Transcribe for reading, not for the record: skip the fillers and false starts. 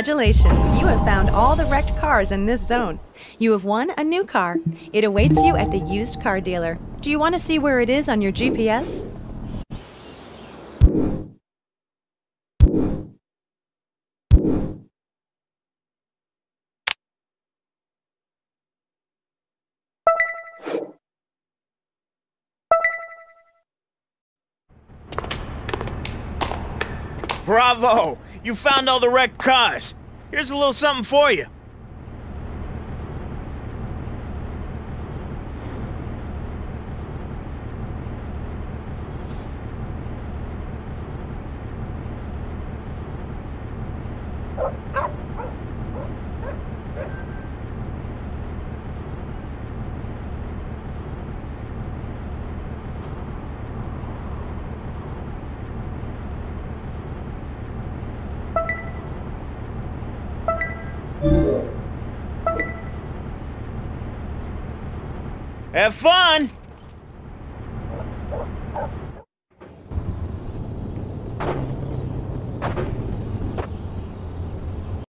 Congratulations! You have found all the wrecked cars in this zone. You have won a new car. It awaits you at the used car dealer. Do you want to see where it is on your GPS? Bravo! You found all the wrecked cars. Here's a little something for you. Have fun!